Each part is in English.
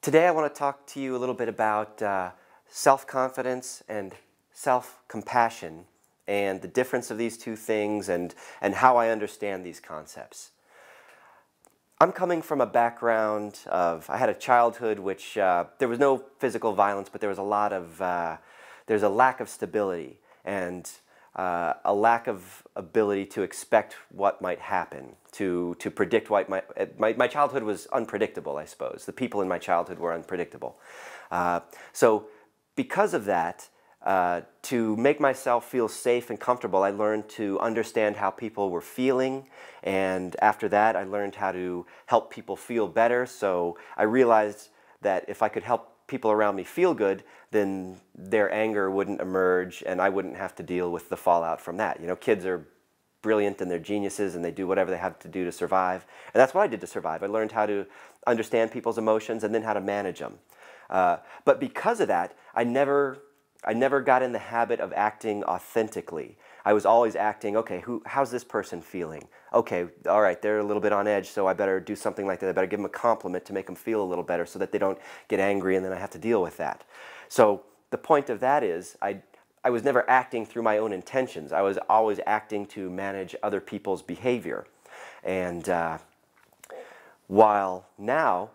Today I want to talk to you a little bit about self-confidence and self-compassion and the difference of these two things and how I understand these concepts. I'm coming from a background of, I had a childhood which there was no physical violence, but there was a lot of, there's a lack of stability and a lack of ability to expect what might happen, to predict what might, my childhood was unpredictable, I suppose. The people in my childhood were unpredictable. So because of that, to make myself feel safe and comfortable, I learned to understand how people were feeling, and after that I learned how to help people feel better. So I realized that if I could help people around me feel good, then their anger wouldn't emerge and I wouldn't have to deal with the fallout from that. You know, kids are brilliant and they're geniuses and they do whatever they have to do to survive, and that's what I did to survive. I learned how to understand people's emotions and then how to manage them. But because of that, I never got in the habit of acting authentically. I was always acting, okay, how's this person feeling? Okay, all right, they're a little bit on edge, so I better do something like that. I better give them a compliment to make them feel a little better so that they don't get angry and then I have to deal with that. So the point of that is I was never acting through my own intentions. I was always acting to manage other people's behavior. And while now,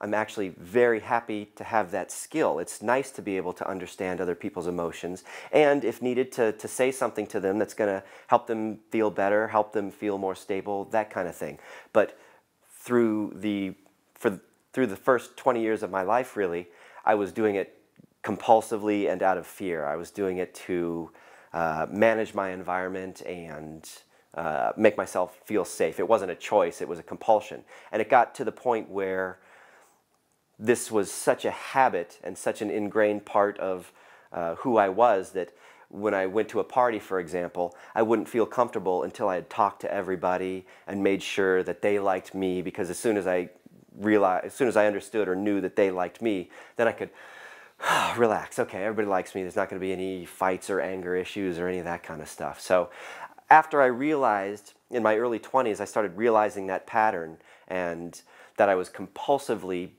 I'm actually very happy to have that skill. It's nice to be able to understand other people's emotions and, if needed, to say something to them that's going to help them feel better, help them feel more stable, that kind of thing. But through the first 20 years of my life, really, I was doing it compulsively and out of fear. I was doing it to manage my environment and make myself feel safe. It wasn't a choice. It was a compulsion. And it got to the point where this was such a habit and such an ingrained part of who I was that when I went to a party, for example, I wouldn't feel comfortable until I had talked to everybody and made sure that they liked me, because as soon as I realized, as soon as I understood or knew that they liked me, then I could relax. Okay, everybody likes me. There's not going to be any fights or anger issues or any of that kind of stuff. So after I realized, in my early 20s, I started realizing that pattern and that I was compulsively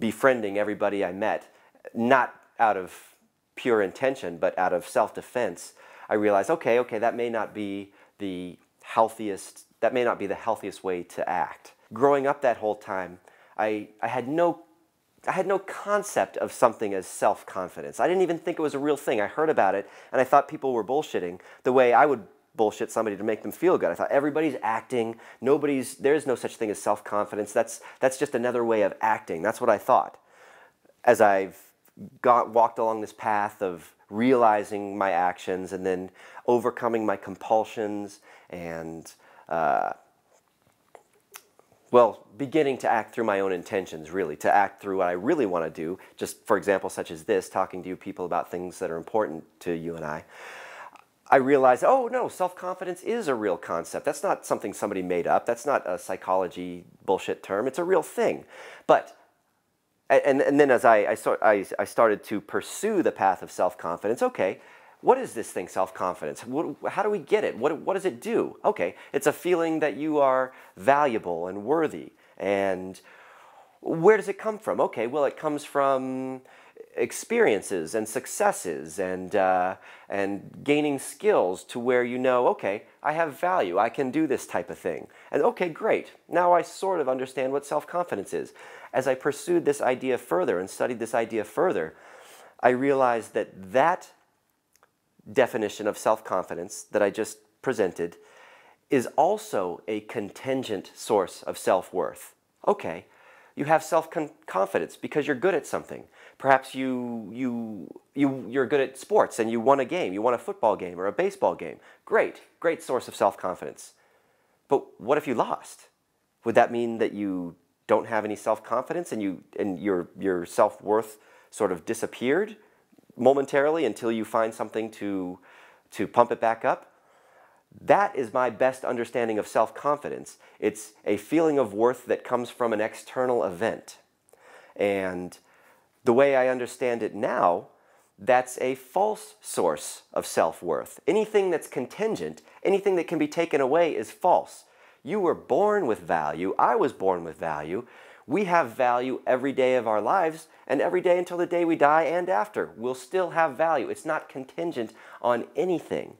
befriending everybody I met, not out of pure intention, but out of self-defense. I realized, okay, that may not be the healthiest. That may not be the healthiest way to act. Growing up that whole time, I had no concept of something as self-confidence. I didn't even think it was a real thing. I heard about it, and I thought people were bullshitting the way I would bullshit somebody to make them feel good. I thought everybody's acting. There's no such thing as self-confidence. That's just another way of acting. That's what I thought. As I've walked along this path of realizing my actions and then overcoming my compulsions and well, beginning to act through my own intentions, really, to act through what I really want to do, just for example, such as this, talking to you people about things that are important to you and I realized, oh no, self-confidence is a real concept. That's not something somebody made up. That's not a psychology bullshit term. It's a real thing. But, and then as I started to pursue the path of self-confidence, okay, what is this thing, self-confidence? How do we get it? What does it do? Okay, it's a feeling that you are valuable and worthy. And where does it come from? Okay, well, it comes from experiences and successes and gaining skills to where, you know, okay, I have value, I can do this type of thing. And okay, great, now I sort of understand what self-confidence is. As I pursued this idea further and studied this idea further, I realized that that definition of self-confidence that I just presented is also a contingent source of self-worth. Okay, you have self-confidence because you're good at something. Perhaps you're good at sports and you won a game. You won a football game or a baseball game. Great, great source of self-confidence. But what if you lost? Would that mean that you don't have any self-confidence and your self-worth sort of disappeared momentarily until you find something to pump it back up? That is my best understanding of self-confidence. It's a feeling of worth that comes from an external event. And the way I understand it now, that's a false source of self-worth. Anything that's contingent, anything that can be taken away is false. You were born with value. I was born with value. We have value every day of our lives, and every day until the day we die and after, we'll still have value. It's not contingent on anything.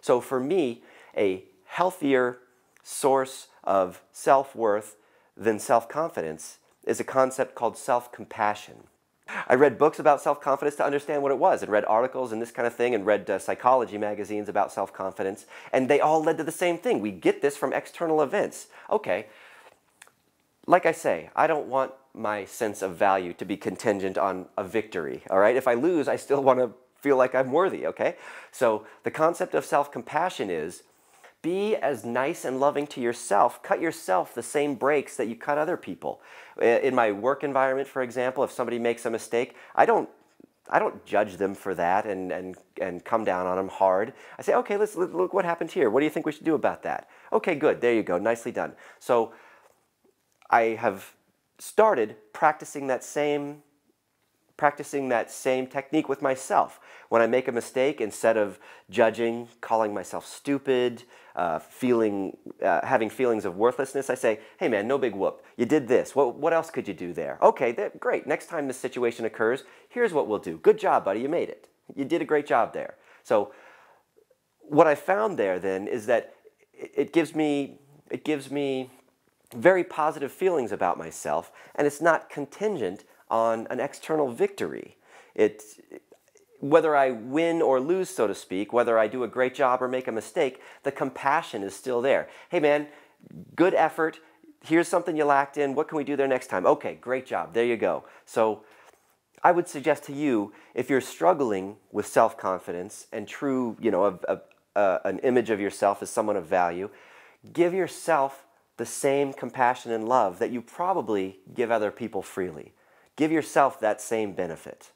So for me, a healthier source of self-worth than self-confidence is a concept called self-compassion. I read books about self-confidence to understand what it was, and read articles and this kind of thing, and read psychology magazines about self-confidence, and they all led to the same thing. We get this from external events. Okay, like I say, I don't want my sense of value to be contingent on a victory, all right? If I lose, I still want to feel like I'm worthy, okay? So the concept of self-compassion is be as nice and loving to yourself. Cut yourself the same breaks that you cut other people. In my work environment, for example, if somebody makes a mistake, I don't judge them for that and come down on them hard. I say, okay, let's look what happened here. What do you think we should do about that? Okay, good. There you go. Nicely done. So I have started practicing that same technique with myself. When I make a mistake, instead of judging, calling myself stupid, having feelings of worthlessness, I say, hey man, no big whoop. You did this. What else could you do there? Okay, great. Next time this situation occurs, here's what we'll do. Good job, buddy. You made it. You did a great job there. So what I found there then is that it gives me very positive feelings about myself, and it's not contingent on an external victory. Whether I win or lose, so to speak, whether I do a great job or make a mistake, the compassion is still there. Hey man, good effort. Here's something you lacked in. What can we do there next time? Okay, great job. There you go. So I would suggest to you, if you're struggling with self-confidence and true, you know, an image of yourself as someone of value, give yourself the same compassion and love that you probably give other people freely. Give yourself that same benefit.